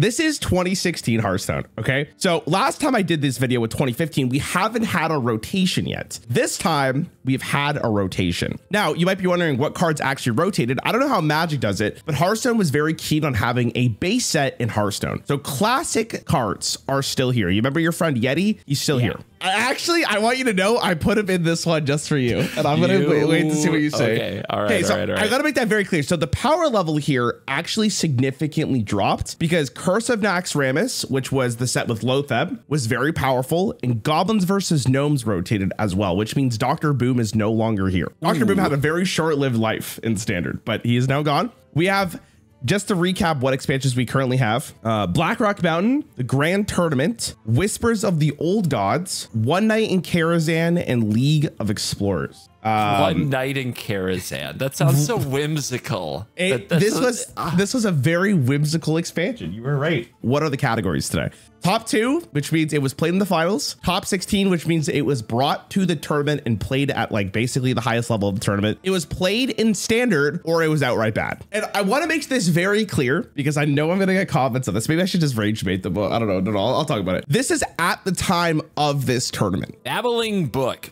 This is 2016 Hearthstone, okay? So last time I did this video with 2015, we haven't had a rotation yet. This time, we've had a rotation. Now, you might be wondering what cards actually rotated. I don't know how Magic does it, but Hearthstone was very keen on having a base set in Hearthstone. So classic cards are still here. You remember your friend Yeti? He's still here. Actually, I want you to know I put him in this one just for you, and I'm going to wait to see what you say. Okay, all right, so all right. I got to make that very clear. So the power level here actually significantly dropped because Curse of Naxxramas, which was the set with Lotheb, was very powerful, and Goblins vs Gnomes rotated as well, which means Dr. Boom is no longer here. Dr. Boom had a very short-lived life in Standard, but he is now gone. We have... just to recap what expansions we currently have, Blackrock Mountain, the Grand Tournament, Whispers of the Old Gods, One Night in Karazhan, and League of Explorers. One Night in Karazhan. That sounds so whimsical. This was a very whimsical expansion. You were right. What are the categories today? Top 2, which means it was played in the finals. Top 16, which means it was brought to the tournament and played at like basically the highest level of the tournament. It was played in Standard or it was outright bad. And I want to make this very clear because I know I'm going to get comments on this. Maybe I should just rage bait them. I don't know. No, I'll talk about it. This is at the time of this tournament. Babbling Book.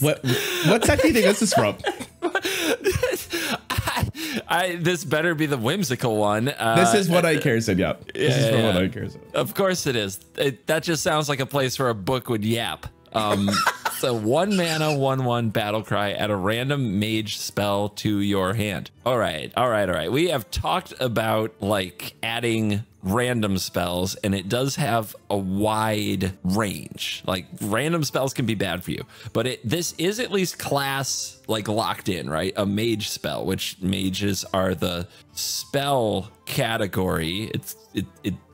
What set do you think this is from? This better be the whimsical one. This is One Night in Karazhan, yeah. This is from One Night in Karazhan. Of course it is. That just sounds like a place where a book would yap. So 1 mana, 1/1 battle cry, add a random mage spell to your hand. All right. We have talked about like adding random spells, and it does have a wide range. Like random spells can be bad for you, but this is at least class like locked in, right? A mage spell, which mages are the spell category.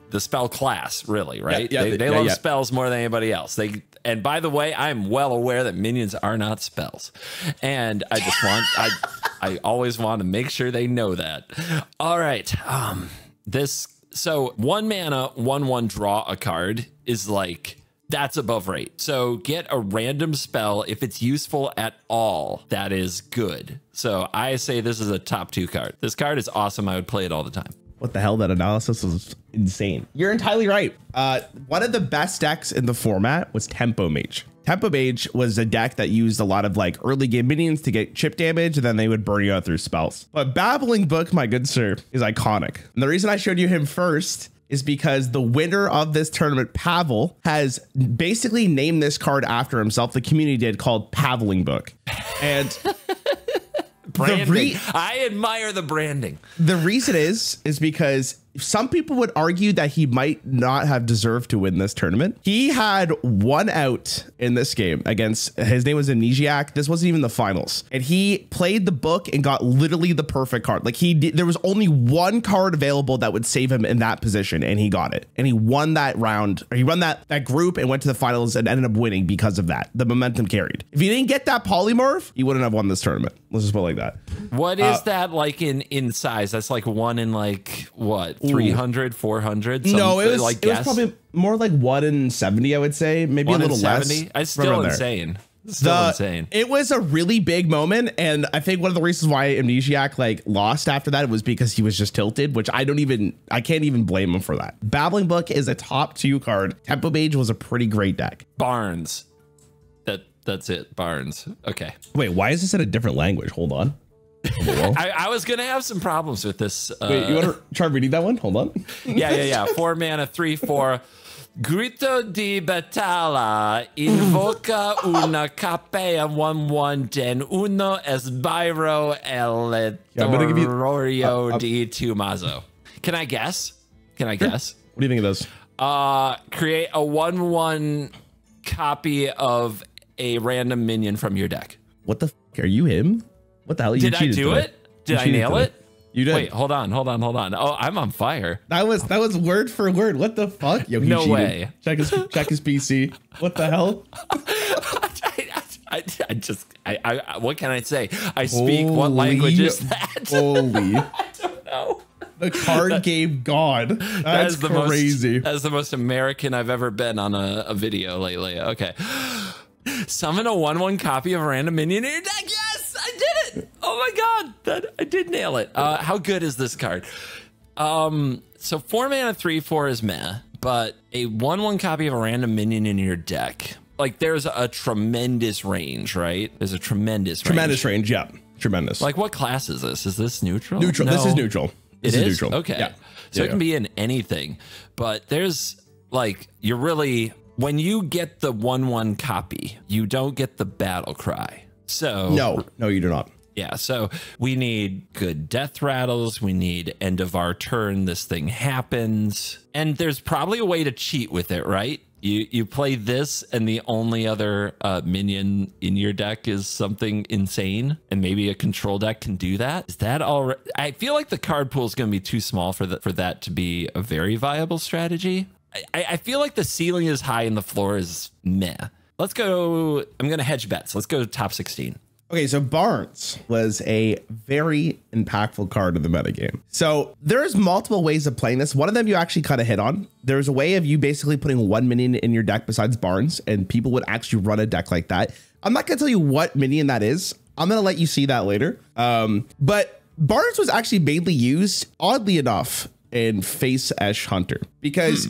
The spell class, really, right? Yeah, they love spells more than anybody else. And by the way, I'm well aware that minions are not spells, and I just want I always want to make sure they know that. All right, so 1 mana, 1/1 draw a card is like, that's above rate. So get a random spell if it's useful at all. That is good. So I say this is a top 2 card. This card is awesome. I would play it all the time. What the hell? That analysis was insane. You're entirely right. One of the best decks in the format was Tempo Mage. Tempo Mage was a deck that used a lot of like early game minions to get chip damage, and then they would burn you out through spells. But Babbling Book, my good sir, is iconic. And the reason I showed you him first is because the winner of this tournament, Pavel, has basically named this card after himself. The community did, called Babbling Book. And... branding. I admire the branding. The reason is because some people would argue that he might not have deserved to win this tournament. He had 1 out in this game against, his name was Amnesiac. This wasn't even the finals. And he played the book and got literally the perfect card. Like there was only 1 card available that would save him in that position, and he got it. And he won that round, or he won that group and went to the finals and ended up winning because of that. The momentum carried. If he didn't get that polymorph, he wouldn't have won this tournament. Let's just put it like that. What is that like in size? That's like 1 in like what? 300, 400? No, it was probably more like 1 in 70, I would say. Maybe a little less. It's still insane. It was a really big moment, and I think one of the reasons why Amnesiac like lost after that was because he was just tilted, which I can't even blame him for that. Babbling Book is a top 2 card. Tempo Mage was a pretty great deck. Barnes. That's it. Barnes. Okay. Wait, why is this in a different language? Hold on. I was gonna have some problems with this. Wait, you want to try reading that one? Hold on. Yeah. 4 mana, 3/4. Grito di battaglia, invoca una capea 1/1 den uno esbiro el terrorio di Tommaso. Can I guess? Sure. What do you think of this? Create a 1/1 copy of a random minion from your deck. What the f*** are you him? What the hell? Did I do it? Did I nail it? You did. Wait, hold on. Oh, I'm on fire. That was word for word. What the fuck? Yo, no way. Check his PC. What the hell? I just, what can I say? I speak holy, what language is that? Holy. I don't know. The card game god. That's crazy. That's the most American I've ever been on a video lately. Okay. Summon a 1/1 copy of a random minion in your deck. Yes, I did it. Oh my god, I did nail it. How good is this card? So 4 mana 3/4 is meh, but a 1/1 copy of a random minion in your deck, like there's a tremendous range, right? There's a tremendous range. Yeah, tremendous. Like what class is this? Is this neutral? Neutral. No. This is neutral. This is neutral. Okay. Yeah. So it can be in anything, but there's like, you're really, when you get the 1/1 copy, you don't get the battle cry. So no, you do not. Yeah, so we need good death rattles. We need end of our turn, this thing happens. And there's probably a way to cheat with it, right? You play this and the only other minion in your deck is something insane, and maybe a control deck can do that. Is that all right? I feel like the card pool is going to be too small for that to be a very viable strategy. I feel like the ceiling is high and the floor is meh. Let's go. I'm going to hedge bets. Let's go to top 16. Okay, so Barnes was a very impactful card in the metagame. So there's multiple ways of playing this. One of them you actually kind of hit on. There's a way of you basically putting one minion in your deck besides Barnes, and people would actually run a deck like that. I'm not going to tell you what minion that is. I'm going to let you see that later. But Barnes was actually mainly used, oddly enough, in Face Hunter, because...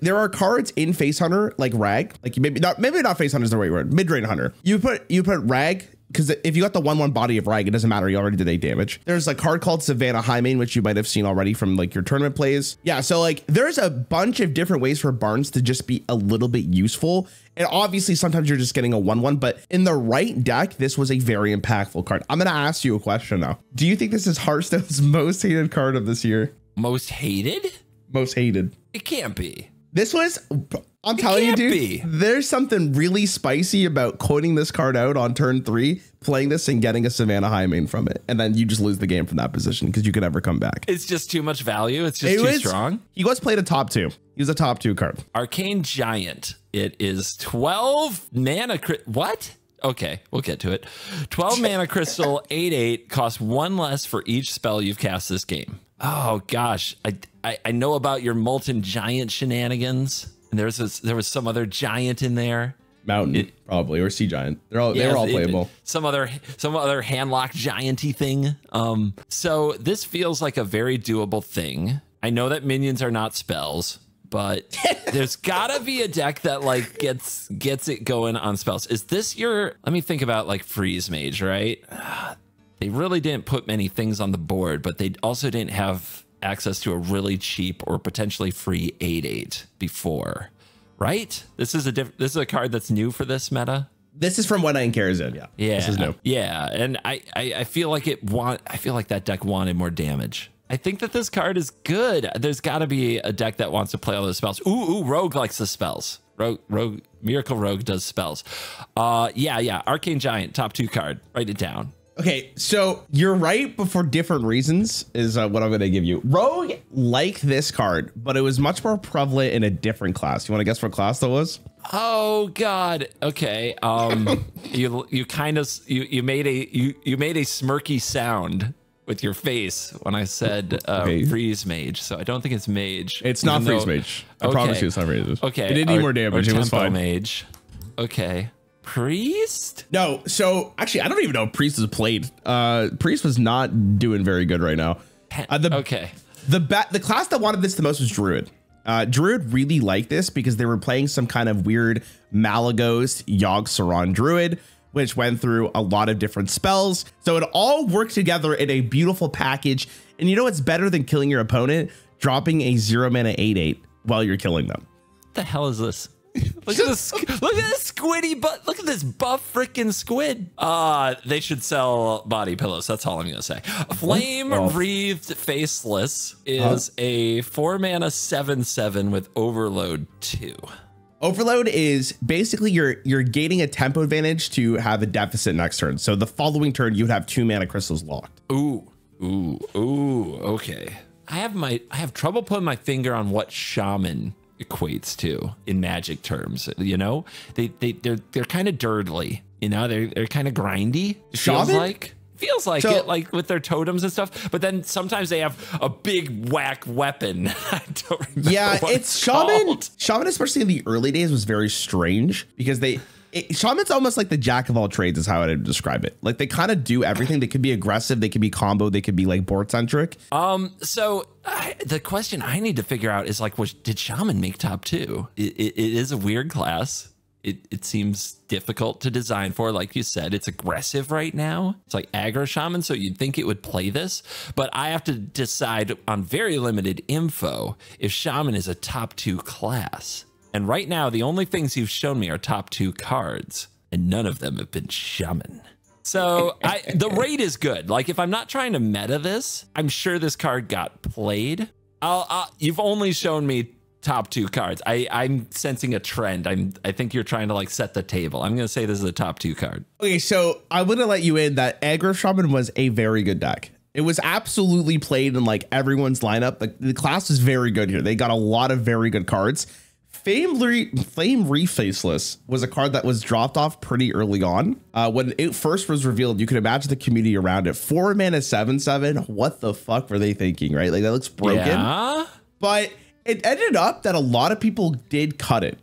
there are cards in Face Hunter like Rag, like maybe not Face Hunter is the right word, Midrange Hunter. You put Rag, because if you got the 1/1 body of Rag, it doesn't matter, you already did 8 damage. There's a card called Savannah Highmane, which you might have seen already from like your tournament plays. Yeah, so like there's a bunch of different ways for Barnes to just be a little bit useful. And obviously sometimes you're just getting a 1/1, but in the right deck, this was a very impactful card. I'm gonna ask you a question now. Do you think this is Hearthstone's most hated card of this year? Most hated? Most hated. It can't be. This was, I'm telling you, dude, there's something really spicy about quoting this card out on turn 3, playing this and getting a Savannah Highmane from it. And then you just lose the game from that position because you could never come back. It's just too much value. It's just too strong. He was played a top 2. He was a top 2 card. Arcane Giant. It is 12 mana. What? Okay, we'll get to it. 12 mana crystal, 8/8, costs 1 less for each spell you've cast this game. Oh gosh, I know about your Molten Giant shenanigans, and there was some other giant in there. Mountain, probably, or sea giant. They were all playable. Some other handlocked gianty thing. So this feels like a very doable thing. I know that minions are not spells, but there's gotta be a deck that like gets it going on spells. Is this your? Let me think about like Freeze Mage, right? They really didn't put many things on the board, but they also didn't have access to a really cheap or potentially free 8/8 before, right? This is a card that's new for this meta. This is from One Night in Karazhan. Yeah, yeah, this is new. Yeah, and I feel like that deck wanted more damage. I think that this card is good. There's got to be a deck that wants to play all those spells. Ooh, Rogue likes the spells. Rogue, Miracle Rogue does spells. Yeah. Arcane Giant, top 2 card. Write it down. Okay, so you're right, but for different reasons is what I'm going to give you. Rogue liked this card, but it was much more prevalent in a different class. You want to guess what class that was? Oh God. Okay. You made a smirky sound with your face when I said Freeze Mage. So I don't think it's Mage. It's not Freeze Mage. I promise you, it's not Freeze Mage. Okay. It didn't need more damage. It was fine. Tempo Mage. Okay. Priest? No, so actually I don't even know if Priest is played. Priest was not doing very good right now. The class that wanted this the most was Druid. Druid really liked this because they were playing some kind of weird Malagos Yogg-Saron Druid, which went through a lot of different spells. So it all worked together in a beautiful package. And you know what's better than killing your opponent? Dropping a 0 mana 8/8 while you're killing them. What the hell is this? Look at this squiddy butt. Look at this buff freaking squid. They should sell body pillows. That's all I'm going to say. Flame Wreathed Faceless is a 4 mana 7/7 with Overload 2. Overload is basically you're gaining a tempo advantage to have a deficit next turn. So the following turn you would have 2 mana crystals locked. Ooh. Okay. I have trouble putting my finger on what shaman equates to in Magic terms. You know, they're kind of dirtly, you know, they're kind of grindy. Feels like it, like with their totems and stuff, but then sometimes they have a big whack weapon. I don't remember. Yeah, it's shaman. Shaman, especially in the early days, was very strange because they Shaman's almost like the jack of all trades is how I would describe it. Like they kind of do everything. They could be aggressive. They could be combo. They could be like board centric. The question I need to figure out is like, did Shaman make top two? It is a weird class. It seems difficult to design for. Like you said, it's aggressive right now. It's like aggro shaman, so you'd think it would play this. But I have to decide on very limited info if shaman is a top two class. And right now, the only things you've shown me are top two cards, and none of them have been shaman. So the rate is good. Like if I'm not trying to meta this, I'm sure this card got played. You've only shown me top two cards. I'm sensing a trend. I think you're trying to like set the table. I'm gonna say this is the top two card. Okay, so I want to let you in that aggro shaman was a very good deck. It was absolutely played in like everyone's lineup. Like the class is very good here. They got a lot of very good cards. Flame Wreathed Faceless was a card that was dropped off pretty early on. When it first was revealed, you could imagine the community around it. 4 mana 7/7. What the fuck were they thinking, right? Like that looks broken. Yeah. But it ended up that a lot of people did cut it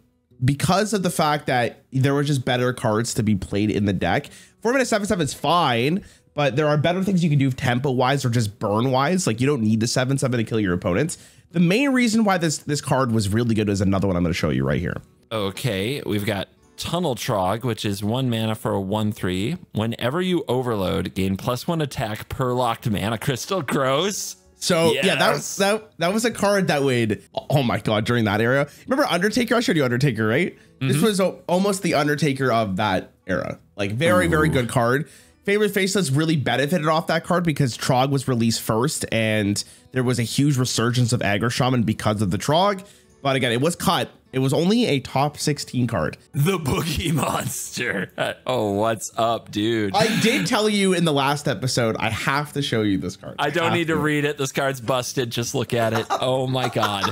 because of the fact that there were just better cards to be played in the deck. 4 mana 7/7 is fine, but there are better things you can do tempo wise or just burn wise. Like you don't need the 7/7 to kill your opponents. The main reason why this card was really good is another one I'm going to show you right here. Okay, we've got Tunnel Trog, which is 1 mana for a 1/3. Whenever you overload, gain +1 attack per locked mana crystal. Gross. So yes. Yeah, that was a card that would, oh my God, during that era. Remember Undertaker? I showed you Undertaker, right? Mm-hmm. This was almost the Undertaker of that era. Like very, very good card. Favorite Faceless really benefited off that card because Trog was released first and there was a huge resurgence of aggro shaman because of the Trog. But again, it was cut. It was only a top 16 card. The Boogie Monster. Oh, what's up, dude? I did tell you in the last episode, I have to show you this card. I don't need to read it. This card's busted. Just look at it. Oh my God.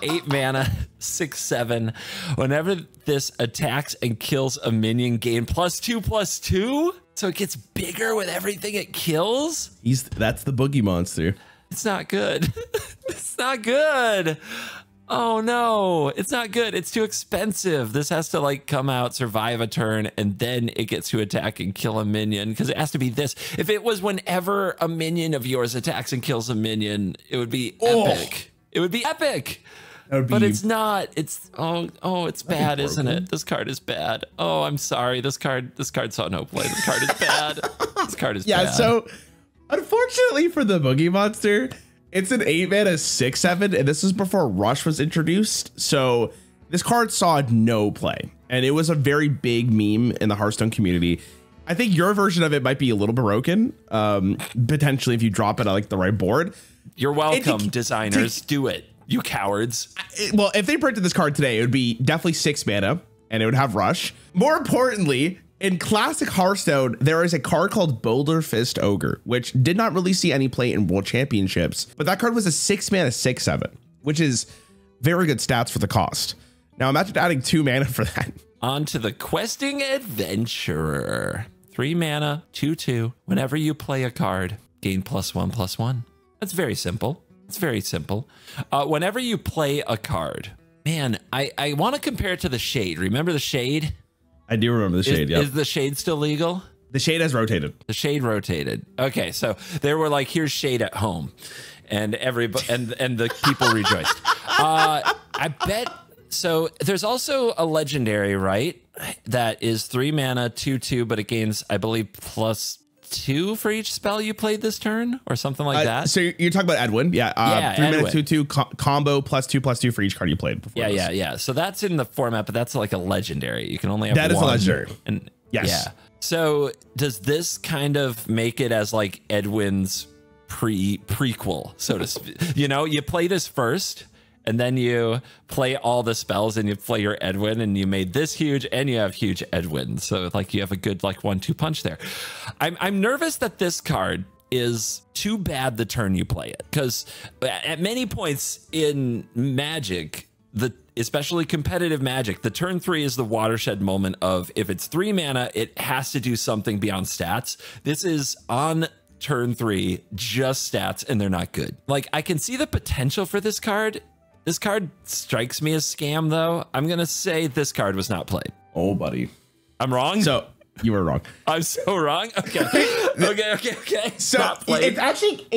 8 mana, 6/7. Whenever this attacks and kills a minion, gain +2/+2. So it gets bigger with everything it kills. That's the Boogie Monster. It's not good. It's not good. Oh no, it's not good. It's too expensive. This has to like come out, survive a turn, and then it gets to attack and kill a minion because it has to be this. If it was whenever a minion of yours attacks and kills a minion, it would be epic. It would be epic. But it's not. It's oh, it's bad, isn't it? This card is bad. Oh, I'm sorry. This card saw no play. This card is bad. This card is bad. Yeah, so unfortunately for the Boogie Monster, it's an 8 mana 6/7, and this is before Rush was introduced. So this card saw no play, and it was a very big meme in the Hearthstone community. I think your version of it might be a little broken, potentially if you drop it on like the right board. You're welcome, designers. Do it, you cowards. Well, if they printed this card today, it would be definitely 6 mana, and it would have Rush. More importantly, in classic Hearthstone, there is a card called Boulder Fist Ogre, which did not really see any play in World Championships, but that card was a 6 mana 6/7, which is very good stats for the cost. Now imagine adding 2 mana for that. On to the Questing Adventurer. 3 mana, 2/2. Whenever you play a card, gain +1/+1. That's very simple. It's very simple. Whenever you play a card, man, I want to compare it to the Shade. Remember the Shade? I do remember the Shade, yeah. Is the Shade still legal? The Shade has rotated. The Shade rotated. Okay, so they were like, here's Shade at home. And everybody, and the people rejoiced. I bet, so there's also a legendary, right? That is 3 mana, 2/2, but it gains, I believe, +2 for each spell you played this turn or something like that. So you're talking about Edwin. Yeah. 3 mana 2/2 combo +2/+2 for each card you played before. Yeah. So that's in the format, but that's like a legendary. You can only have that one. That is a legendary. And yes. Yeah. So does this kind of make it as like Edwin's prequel, so to speak? You know, you play this first and then you play all the spells and you play your Edwin and you made this huge and you have huge Edwin. So like you have a good like 1-2 punch there. I'm nervous that this card is too bad the turn you play it, because at many points in Magic, especially competitive Magic, the turn 3 is the watershed moment of if it's 3 mana, it has to do something beyond stats. This is on turn 3, just stats, and they're not good. Like I can see the potential for this card. This card strikes me as scam, though. I'm going to say this card was not played. Oh, buddy. I'm wrong? So you were wrong. I'm so wrong. Okay. Okay. So it's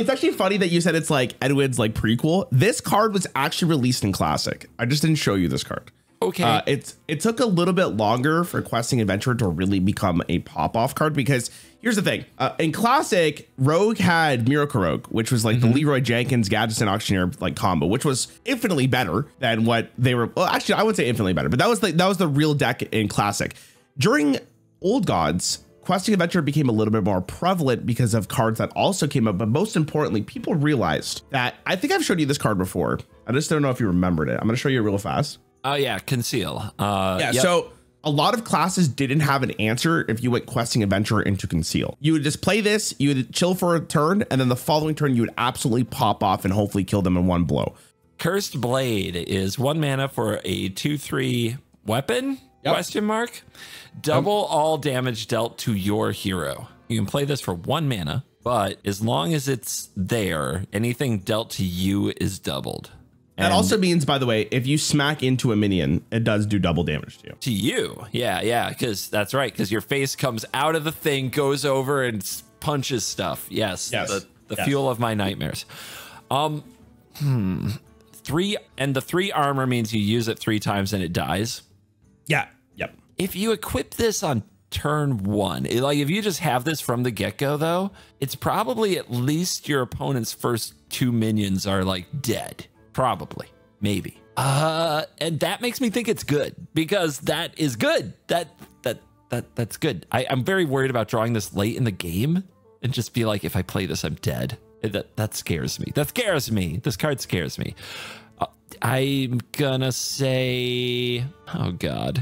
actually funny that you said it's like Edwin's like prequel. This card was actually released in Classic. I just didn't show you this card. Okay. It took a little bit longer for Questing Adventurer to really become a pop-off card, because here's the thing. In Classic, Rogue had Miracle Rogue, which was like the Leroy Jenkins, Gadgets, and Auctioneer like combo, which was infinitely better than what they were. Well, actually, I would say infinitely better, but that was the real deck in Classic. During Old Gods, Questing Adventurer became a little bit more prevalent because of cards that also came up. But most importantly, people realized that, I think I've showed you this card before. I just don't know if you remembered it. I'm going to show you it real fast. Oh, yeah. Conceal. So a lot of classes didn't have an answer if you went Questing Adventurer into Conceal. You would just play this, you would chill for a turn, and then the following turn, you would absolutely pop off and hopefully kill them in one blow. Cursed Blade is 1 mana for a 2/3 weapon? Yep. Question mark. Double all damage dealt to your hero. You can play this for 1 mana, but as long as it's there, anything dealt to you is doubled. That also means, by the way, if you smack into a minion, it does do double damage to you. To you. Yeah. Because that's right. Because your face comes out of the thing, goes over and punches stuff. Yes. The fuel of my nightmares. 3 and the 3 armor means you use it 3 times and it dies. Yeah. Yep. If you equip this on turn 1, like if you just have this from the get-go, though, it's probably at least your opponent's first 2 minions are like dead. Probably, maybe. And that makes me think it's good, because that is good. That's good. I'm very worried about drawing this late in the game and just be like, if I play this, I'm dead. That scares me. This card scares me. I'm gonna say, oh God,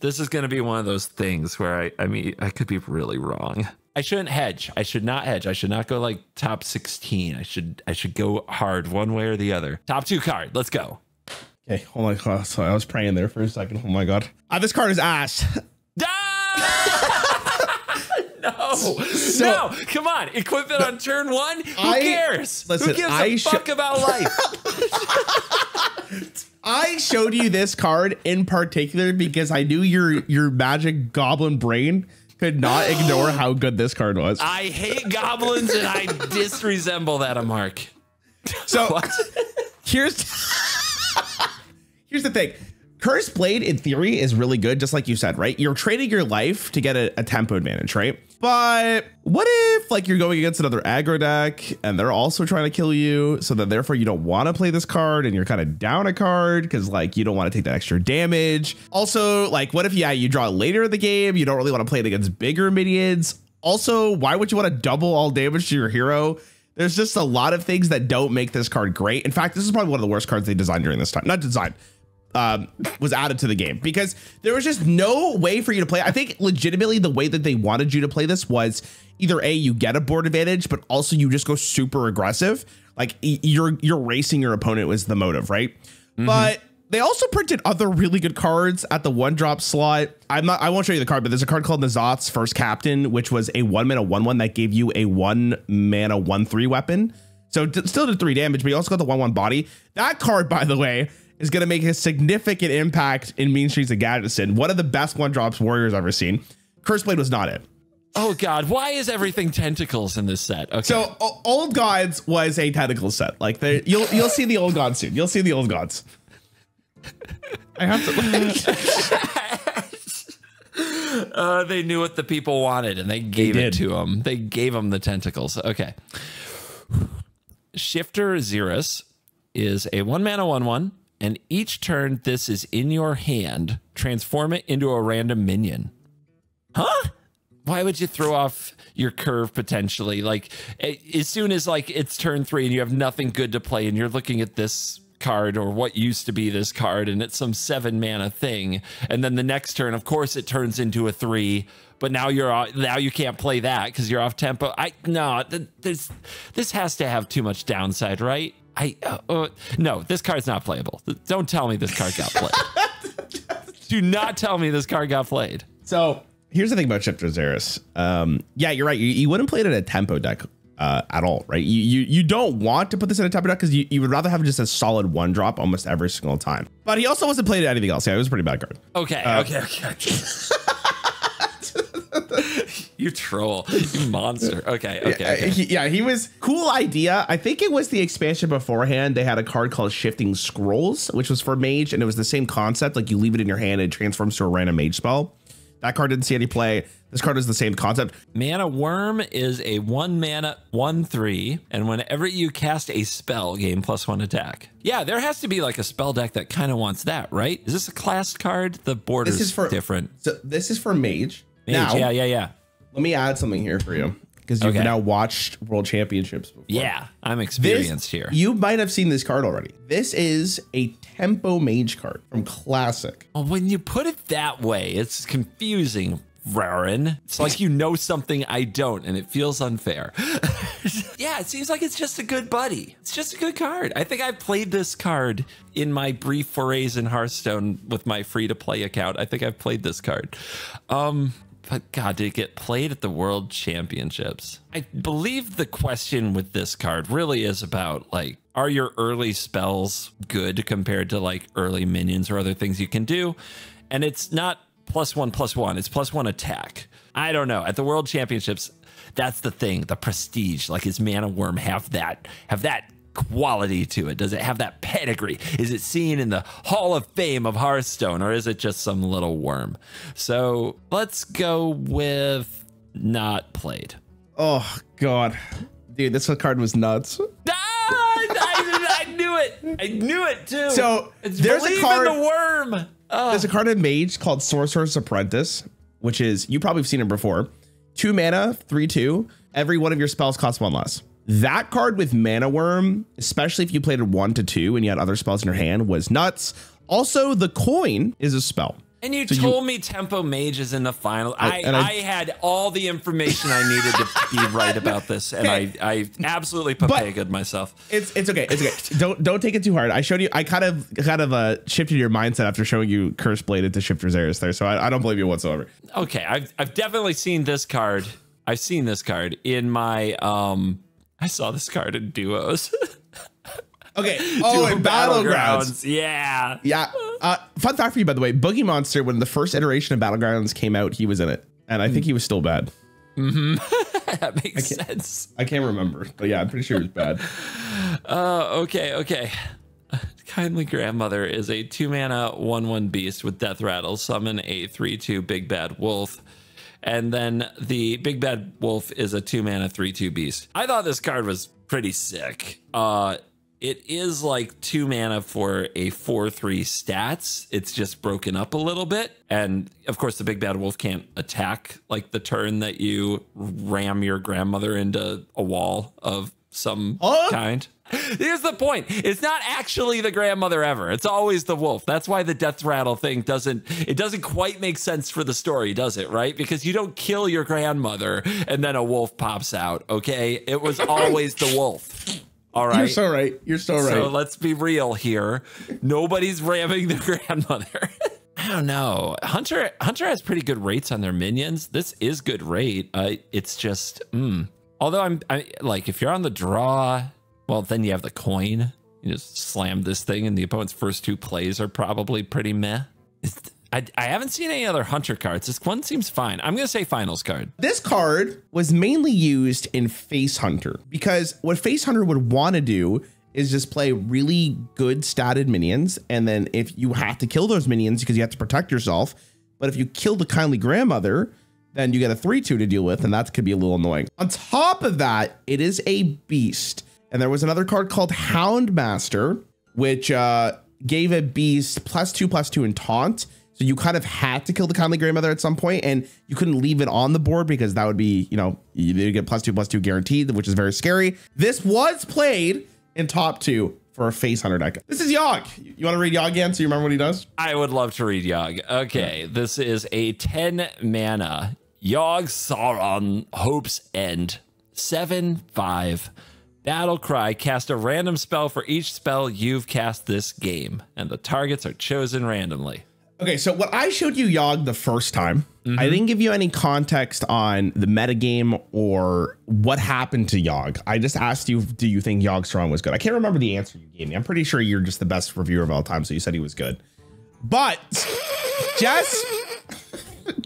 this is gonna be one of those things where I could be really wrong. I shouldn't hedge. I should not hedge. I should not go like top 16. I should go hard one way or the other. Top 2 card. Let's go. Okay, hold on. Oh, sorry, I was praying there for a second. Oh my God. This card is ass. No, come on. Equip it on turn 1. Who cares? Listen, who gives a fuck about life? I showed you this card in particular because I knew your magic goblin brain could not ignore how good this card was. I hate goblins and I disresemble that a mark. So here's the thing. Cursed Blade in theory is really good, just like you said, right? You're trading your life to get a tempo advantage, right? But what if like you're going against another aggro deck and they're also trying to kill you, so that therefore you don't want to play this card and you're kind of down a card because like you don't want to take that extra damage. Also, like what if you draw later in the game, you don't really want to play it against bigger minions. Also, why would you want to double all damage to your hero? There's just a lot of things that don't make this card great. In fact, this is probably one of the worst cards they designed during this time. Not designed. Was added to the game because there was just no way for you to play. I think legitimately the way that they wanted you to play this was either A, you get a board advantage, but also you just go super aggressive. Like you're racing your opponent was the motive, right? But they also printed other really good cards at the 1-drop slot. I won't show you the card, but there's a card called N'Zoth's First Captain, which was a 1-mana 1/1 that gave you a 1-mana 1/3 weapon. So still did 3 damage, but you also got the 1/1 body. That card, by the way, is going to make a significant impact in Mean Streets of Gadgetson. One of the best 1-drops Warriors ever seen. Cursed Blade was not it. Oh God, why is everything tentacles in this set? Okay. So Old Gods was a tentacle set. Like you'll see the Old Gods soon. You'll see the Old Gods. I have to. They knew what the people wanted and they gave it to them. They gave them the tentacles. Okay. Shifter Zerus is a 1-mana 1/1. And each turn this is in your hand, transform it into a random minion. Huh? Why would you throw off your curve potentially? Like as soon as like it's turn 3 and you have nothing good to play and you're looking at this card or what used to be this card and it's some 7-mana thing. And then the next turn, of course, it turns into a 3. But now you can't play that because you're off tempo. This has to have too much downside, right? No, this card's not playable. Don't tell me this card got played. Do not tell me this card got played. So here's the thing about Shifter Zerus. Yeah, you're right. You wouldn't play it in a tempo deck at all, right? You don't want to put this in a tempo deck because you would rather have just a solid 1-drop almost every single time. But he also wasn't played at anything else. Yeah, it was a pretty bad card. Okay. You troll. You monster. Okay, okay. He was... Cool idea. I think it was the expansion beforehand. They had a card called Shifting Scrolls, which was for Mage, and it was the same concept. Like, you leave it in your hand, and it transforms to a random Mage spell. That card didn't see any play. This card is the same concept. Mana Worm is a 1-mana 1/3, and whenever you cast a spell, gain +1 attack. Yeah, there has to be like a spell deck that kind of wants that, right? Is this a class card? The border's different. So this is for Mage. Now, yeah. Let me add something here for you, because you've now watched World Championships before. Yeah, I'm experienced here. You might have seen this card already. This is a Tempo Mage card from Classic. Well, when you put it that way, it's confusing, Raren. It's like you know something I don't, and it feels unfair. Yeah, it seems like it's just a good buddy. It's just a good card. I think I played this card in my brief forays in Hearthstone with my free-to-play account. I think I've played this card. But God, did it get played at the World Championships? I believe the question with this card really is about, like, are your early spells good compared to, like, early minions or other things you can do? And it's not +1/+1, it's +1 attack. I don't know. At the World Championships, that's the thing, the prestige. Like, is Mana Worm have that quality to it? Does it have that pedigree? Is it seen in the Hall of Fame of Hearthstone, or is it just some little worm? So let's go with not played. Oh God, dude, this card was nuts. I knew it. I knew it too. So there's a card, the worm. Oh. There's a card in Mage called Sorcerer's Apprentice, which is, you probably have seen it before. 2 mana, 3/2. Every one of your spells costs 1 less. That card with Mana Worm, especially if you played it 1-2 and you had other spells in your hand, was nuts. Also, the coin is a spell. And you told me Tempo Mage is in the final. I had all the information I needed to be right about this, and I absolutely papegoed myself. It's okay. It's okay. Don't take it too hard. I showed you. I kind of shifted your mindset after showing you Cursebladed to Shifter Zerus there, so I don't blame you whatsoever. Okay, I've definitely seen this card. I've seen this card in my I saw this card in duos. Okay. Oh, in Battlegrounds. Yeah. Yeah. Fun fact for you, by the way, Boogie Monster, when the first iteration of Battlegrounds came out, he was in it. And I think he was still bad. Mm-hmm. That makes sense. I can't remember. But yeah, I'm pretty sure it was bad. Okay. Kindly Grandmother is a 2-mana 1/1 beast with Death Rattle. Summon a 3/2 Big Bad Wolf. And then the Big Bad Wolf is a 2-mana 3/2 beast. I thought this card was pretty sick. It is like 2 mana for a 4/3 stats. It's just broken up a little bit. And of course the Big Bad Wolf can't attack like the turn that you ram your grandmother into a wall of some kind. Here's the point. It's not actually the grandmother ever. It's always the wolf. That's why the Death Rattle thing doesn't quite make sense for the story, does it? Right? Because you don't kill your grandmother and then a wolf pops out. Okay. It was always the wolf. All right. You're so right. You're so right. So let's be real here. Nobody's ramming the grandmother. I don't know. Hunter has pretty good rates on their minions. This is good rate. It's just, although I like, if you're on the draw, well, then you have the coin. You just slam this thing, and the opponent's first 2 plays are probably pretty meh. I haven't seen any other Hunter cards. This one seems fine. I'm going to say finals card. This card was mainly used in Face Hunter, because what Face Hunter would want to do is just play really good statted minions. And then if you have to kill those minions because you have to protect yourself, but if you kill the Kindly Grandmother, then you get a 3/2 to deal with, and that could be a little annoying. On top of that, it is a beast. And there was another card called Houndmaster, which gave a beast +2/+2 and taunt. So you kind of had to kill the Kindly Grandmother at some point, and you couldn't leave it on the board because that would be, you know, you get +2/+2 guaranteed, which is very scary. This was played in top 2 for a Face Hunter deck. This is Yogg. You want to read Yogg again so you remember what he does? I would love to read Yogg. Okay, yeah. This is a 10-mana Yogg-Saron Hope's End, 7/5. Battlecry, cast a random spell for each spell you've cast this game, and the targets are chosen randomly. Okay, so what I showed you Yogg the first time, I didn't give you any context on the metagame or what happened to Yogg. I just asked you, do you think Yogg-Saron was good? I can't remember the answer you gave me. I'm pretty sure you're just the best reviewer of all time, so you said he was good. But just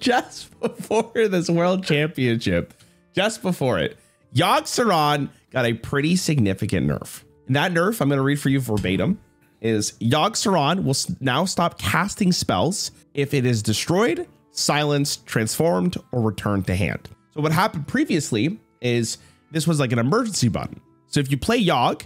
just before this world championship, just before it, Yogg-Saron got a pretty significant nerf. And that nerf, I'm going to read for you verbatim, is Yogg-Saron will now stop casting spells if it is destroyed, silenced, transformed, or returned to hand. So what happened previously is this was like an emergency button. So if you play Yogg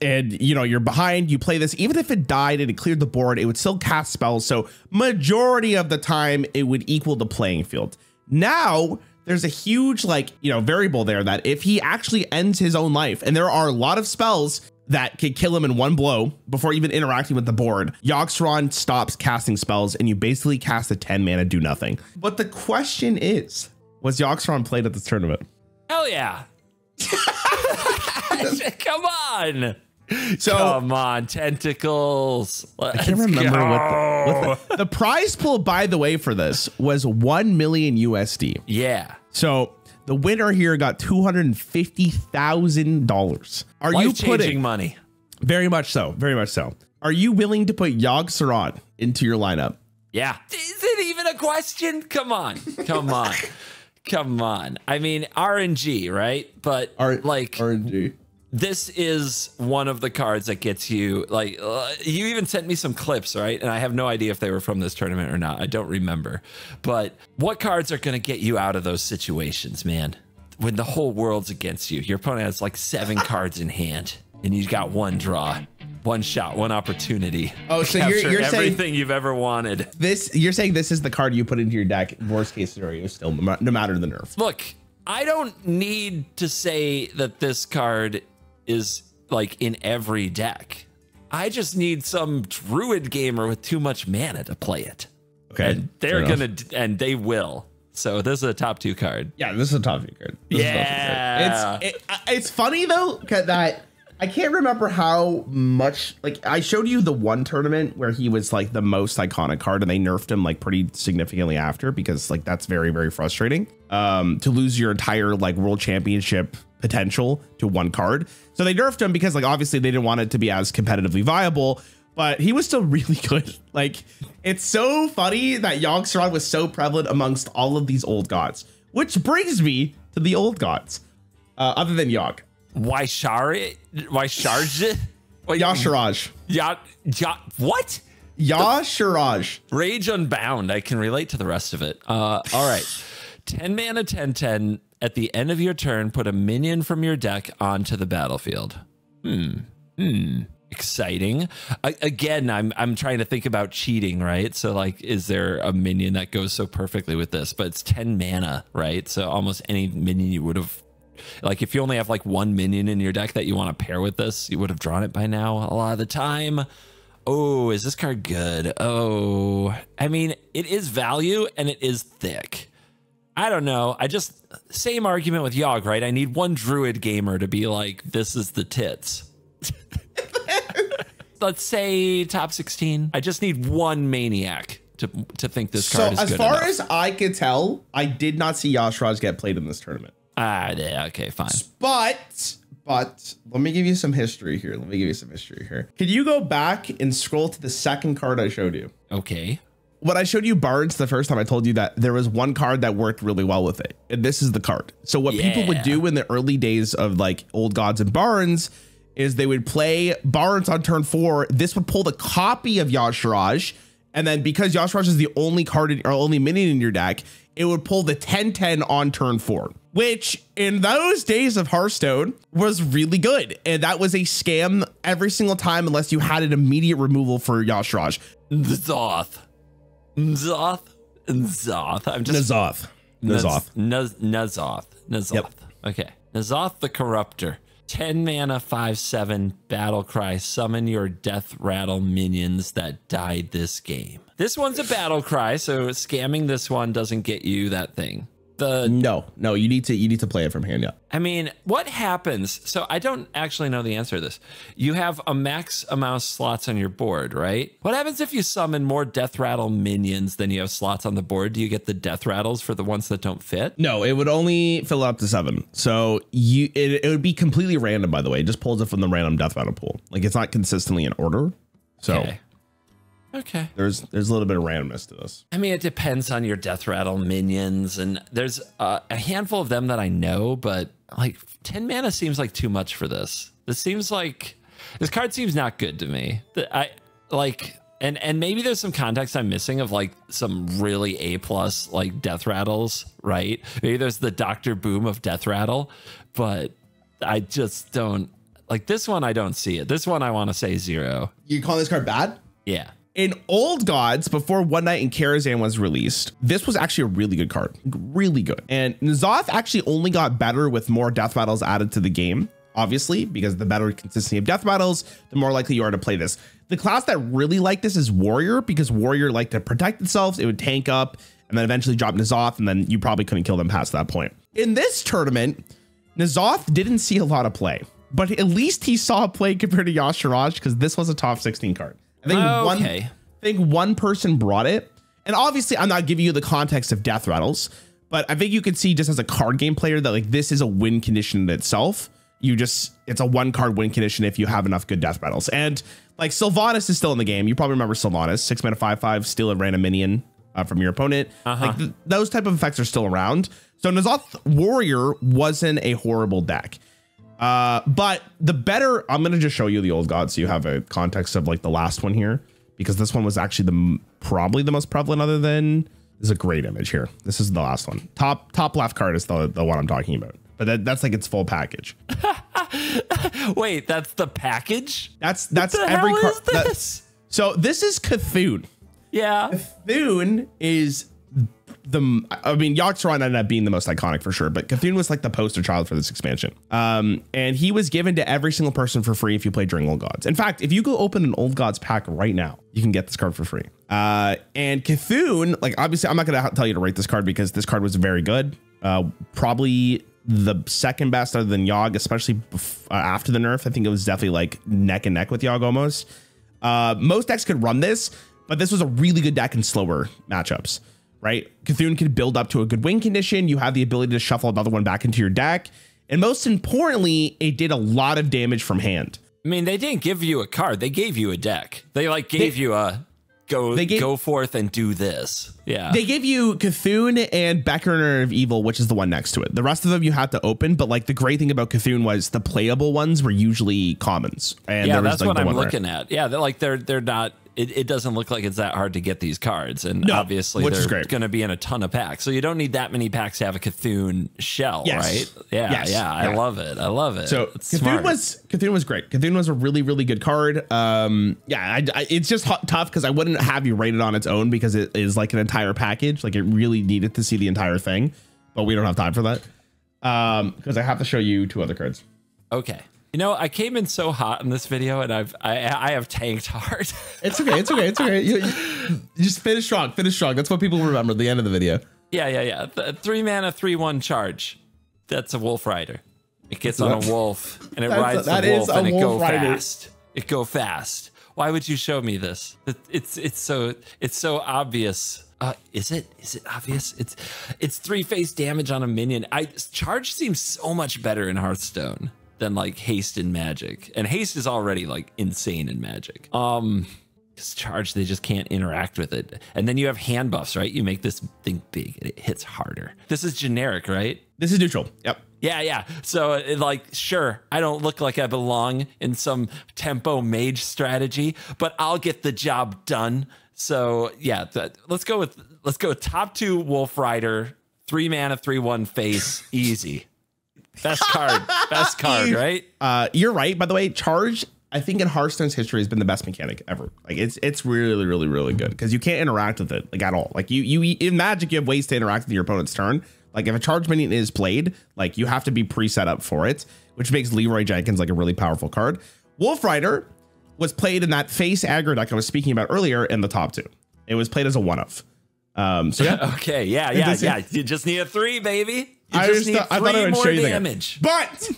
and you know you're behind, you play this, even if it died and it cleared the board, it would still cast spells. So majority of the time it would equal the playing field. Now there's a huge variable there that if he actually ends his own life, and there are a lot of spells that could kill him in one blow before even interacting with the board, Yogg-Saron stops casting spells and you basically cast a 10 mana do nothing. But the question is, was Yogg-Saron played at this tournament? Hell yeah. Come on. So come on, tentacles. Let's I can't remember what the prize pool, by the way, for this was $1 million USD. Yeah. So the winner here got $250,000. Are you putting money? Very much so. Very much so. Are you willing to put Yogg-Saron into your lineup? Yeah. Is it even a question? Come on. Come on. Come on. I mean, RNG, right? But RNG. This is one of the cards that gets you you even sent me some clips, right? And I have no idea if they were from this tournament or not. I don't remember. But what cards are going to get you out of those situations, man? When the whole world's against you, your opponent has like 7 cards in hand and you've got one draw, one shot, one opportunity. Oh, so you're everything saying you've ever wanted. You're saying this is the card you put into your deck. Worst case scenario, still no matter the nerf. Look, I don't need to say that this card is like in every deck. I just need some druid gamer with too much mana to play it. Okay, and they're gonna, and they will. So this is a top 2 card. Yeah, this is a top 2 card. Yeah, it's funny though that I can't remember how much. Like I showed you the one tournament where he was like the most iconic card, and they nerfed him like pretty significantly after, because like that's very, very frustrating to lose your entire like world championship potential to one card. So they nerfed him because like obviously they didn't want it to be as competitively viable, but he was still really good. Like it's so funny that Yogg-Saron was so prevalent amongst all of these old gods, which brings me to the old gods other than Yogg. Yshaarj? Yshaarj. What? Yshaarj. Rage Unbound. I can relate to the rest of it. All right. 10 mana, 10/10. At the end of your turn, put a minion from your deck onto the battlefield. Exciting. Again, I'm trying to think about cheating, right? So like, is there a minion that goes so perfectly with this? But it's 10 mana, right? So almost any minion you would have, like if you only have like one minion in your deck that you want to pair with this, you would have drawn it by now a lot of the time. Oh, is this card good? Oh, I mean, it is value and it is thick. I don't know. I just, same argument with Yogg, right? I need one druid gamer to be like, this is the tits. Let's say top 16. I just need one maniac to think this card is good enough. So as far as I could tell, I did not see Yshaarj get played in this tournament. Ah, yeah, okay, fine. But let me give you some history here. Could you go back and scroll to the second card I showed you? Okay. When I showed you Barnes the first time, I told you that there was one card that worked really well with it. And this is the card. So what people would do in the early days of like old gods and Barnes is they would play Barnes on turn 4. This would pull the copy of Yshaarj. And then because Yshaarj is the only card or only minion in your deck, it would pull the 10/10 on turn 4, which in those days of Hearthstone was really good. And that was a scam every single time, unless you had an immediate removal for Yshaarj. N'Zoth. N'Zoth. I'm just N'Zoth. Yep. Okay. N'Zoth the Corruptor. 10 mana, 5/7, battle cry. Summon your death rattle minions that died this game. This one's a battle cry, so scamming this one doesn't get you that thing. No, you need to play it from hand. Yeah. I mean, what happens? So I don't actually know the answer to this. You have a max amount of slots on your board, right? What happens if you summon more death rattle minions than you have slots on the board? Do you get the death rattles for the ones that don't fit? No, it would only fill up to 7. So it would be completely random, by the way. It just pulls it from the random death rattle pool. Like it's not consistently in order. So Okay. There's a little bit of randomness to this. I mean, it depends on your death rattle minions, and there's a handful of them that I know, but like 10 mana seems like too much for this. This seems like this card seems not good to me. I like, and maybe there's some context I'm missing of like some really A+ like death rattles, right? Maybe there's the Dr. Boom of death rattle, but I just don't like this one. I don't see it. This one I want to say 0. You call this card bad? Yeah. In Old Gods, before One Night in Karazhan was released, this was actually a really good card. Really good. And N'Zoth actually only got better with more death battles added to the game, obviously, because the better consistency of death battles, the more likely you are to play this. The class that really liked this is Warrior, because Warrior liked to protect themselves. It would tank up and then eventually drop N'Zoth, and then you probably couldn't kill them past that point. In this tournament, N'Zoth didn't see a lot of play, but at least he saw play compared to Yshaarj, because this was a top 16 card. I think one person brought it. And obviously, I'm not giving you the context of death rattles, but I think you could see just as a card game player that like this is a win condition in itself. You just, it's a one card win condition if you have enough good death rattles. And like Sylvanas is still in the game. You probably remember Sylvanas, 6 mana 5/5, steal a random minion from your opponent. Like those type of effects are still around. So N'Zoth Warrior wasn't a horrible deck. But the better, I'm going to just show you the Old Gods so you have a context of like the last one here, because this one was actually the probably the most prevalent, other than there's a great image here. This is the last one. Top left card is the one I'm talking about, but that's like its full package. Wait, that's the package? That's every card. So this is C'Thun. Yeah. C'Thun is Yogg-Saron ended up being the most iconic for sure, but C'Thun was like the poster child for this expansion. And he was given to every single person for free if you play during Old Gods. In fact, if you go open an Old Gods pack right now, you can get this card for free. And C'Thun, like obviously, I'm not going to tell you to rate this card because this card was very good. Probably the second best other than Yogg, especially after the nerf. I think it was definitely like neck and neck with Yogg almost. Most decks could run this, but this was a really good deck in slower matchups. Right? C'Thun can build up to a good win condition. You have the ability to shuffle another one back into your deck. And most importantly, it did a lot of damage from hand. I mean, they didn't give you a card. They gave you a deck. They like gave you a go forth and do this. Yeah. They gave you C'Thun and Beckoner of Evil, which is the one next to it. The rest of them you had to open. But like the great thing about C'Thun was the playable ones were usually commons. And yeah, that's what I'm looking at. Yeah. They're like, they're not. It doesn't look like it's that hard to get these cards, and no, obviously they're going to be in a ton of packs, so you don't need that many packs to have a C'Thun shell, right? Yeah, yes. Yeah, I love it. I love it. So C'Thun was great. C'Thun was a really, really good card. It's just tough because I wouldn't have you rate it on its own because it is like an entire package. Like it really needed to see the entire thing, but we don't have time for that because I have to show you 2 other cards. Okay. You know, I came in so hot in this video, and I have tanked hard. It's okay. It's okay. It's okay. You just finish strong. Finish strong. That's what people remember at the end of the video. Yeah. 3 mana, 3/1 charge. That's a Wolf Rider. It gets on a wolf, and it rides the wolf, and it goes fast. It go fast. Why would you show me this? It's so obvious. Is it obvious? It's 3 face damage on a minion. Charge seems so much better in Hearthstone than like haste in Magic, and haste is already like insane in Magic. Because charge, they just can't interact with it, and then you have hand buffs, right? You make this thing big and it hits harder. This is generic, right? This is neutral. Yep. Yeah. So sure, I don't look like I belong in some tempo mage strategy, but I'll get the job done. So yeah, let's go with top 2 Wolf Rider, 3 mana, 3/1 face, easy. Best card, right? You're right. By the way, charge, I think in Hearthstone's history has been the best mechanic ever. Like it's really, really, really good because you can't interact with it like at all. Like you in Magic, you have ways to interact with your opponent's turn. Like if a charge minion is played, like you have to be pre-set up for it, which makes Leroy Jenkins like a really powerful card. Wolf Rider was played in that face aggro deck I was speaking about earlier in the top 2. It was played as a 1-of. So yeah. Okay. Yeah. You just need a 3, baby. I thought I would show you the image, but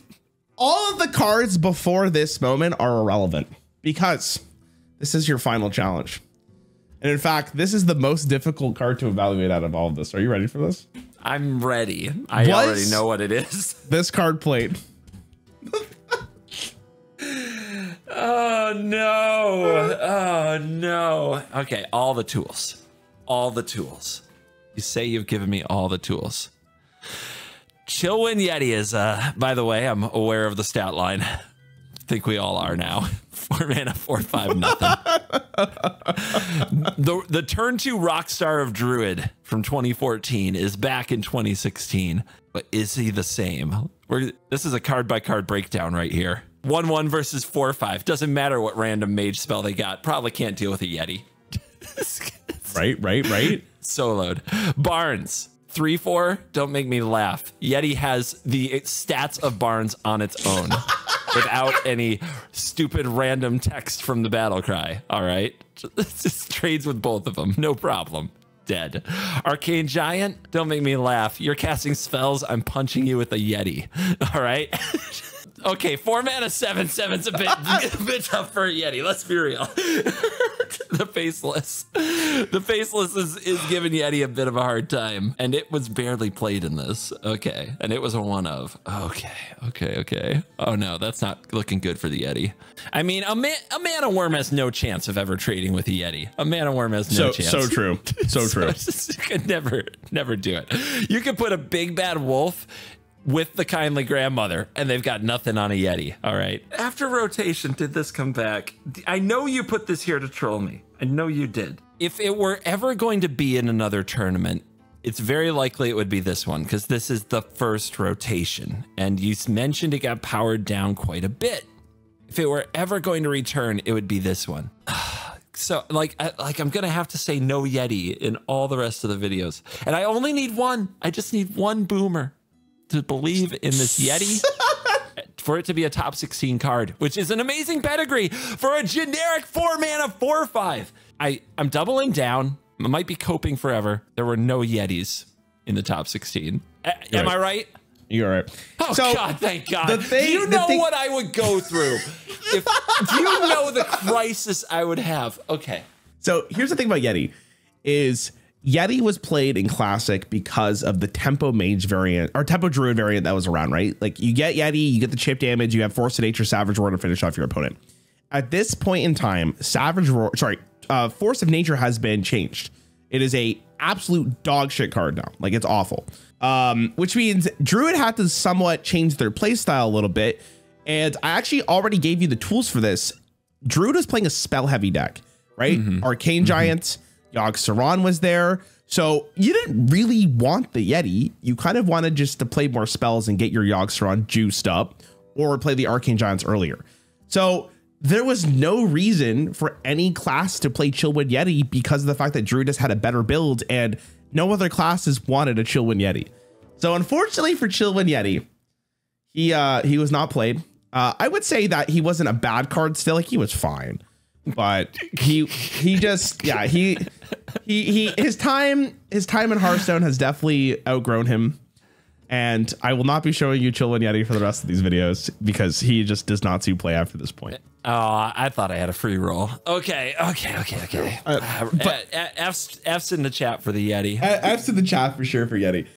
all of the cards before this moment are irrelevant because this is your final challenge. And in fact, this is the most difficult card to evaluate out of all of this. Are you ready for this? I'm ready. I already know what it is. This card played. Oh, no. Oh, Oh no. Okay, all the tools. All the tools. You say you've given me all the tools. Chillwind Yeti is, by the way, I'm aware of the stat line. I think we all are now. 4 mana, 4/5, nothing. The turn 2 Rockstar of Druid from 2014 is back in 2016, but is he the same? This is a card by card breakdown right here. 1/1 versus 4/5. Doesn't matter what random mage spell they got. Probably can't deal with a Yeti. Right. Soloed. Barnes. 3/4. Don't make me laugh. Yeti has the stats of Barnes on its own without any stupid random text from the battle cry. All right. Just trades with both of them. No problem. Dead. Arcane Giant. Don't make me laugh. You're casting spells. I'm punching you with a Yeti. All right. Okay, 4 mana, 7/7's a bit tough for a Yeti. Let's be real. The faceless is giving Yeti a bit of a hard time, and it was barely played in this. Okay, and it was a 1/of. Okay. Oh no, that's not looking good for the Yeti. I mean, a Mana Worm has no chance of ever trading with a Yeti. A Mana Worm has no chance. So true. So true. You could never do it. You could put a Big Bad Wolf with the Kindly Grandmother, and they've got nothing on a Yeti. All right. After rotation, did this come back? I know you put this here to troll me. I know you did. If it were ever going to be in another tournament, it's very likely it would be this one, because this is the first rotation. And you mentioned it got powered down quite a bit. If it were ever going to return, it would be this one. So, like I'm going to have to say no Yeti in all the rest of the videos. And I only need one. I just need one boomer to believe in this Yeti for it to be a top 16 card, which is an amazing pedigree for a generic 4 mana, 4/5. I'm doubling down. I might be coping forever. There were no Yetis in the top 16. Am I right? You're right. Oh, so, God, thank God. What I would go through. If you know the crisis I would have. Okay. So here's the thing about Yeti is Yeti was played in Classic because of the Tempo Mage variant or Tempo Druid variant that was around, right? Like you get Yeti, you get the chip damage, you have Force of Nature, Savage Roar to finish off your opponent. At this point in time, Force of Nature has been changed. It is an absolute dog shit card now. Like it's awful. Which means Druid had to somewhat change their playstyle a little bit. And I actually already gave you the tools for this. Druid is playing a spell heavy deck, right? Mm-hmm. Arcane Giants. Yogg-Saron was there. So you didn't really want the Yeti. You kind of wanted just to play more spells and get your Yogg-Saron juiced up or play the Arcane Giants earlier. So there was no reason for any class to play Chillwind Yeti because of the fact that Druid just had a better build and no other classes wanted a Chillwind Yeti. So unfortunately for Chillwind Yeti, he was not played. I would say that he wasn't a bad card still. Like he was fine. But his time in Hearthstone has definitely outgrown him, and I will not be showing you Chillwind Yeti for the rest of these videos because he just does not see play after this point. Oh, I thought I had a free roll. Okay. F's in the chat for the Yeti. F's in the chat for sure for Yeti.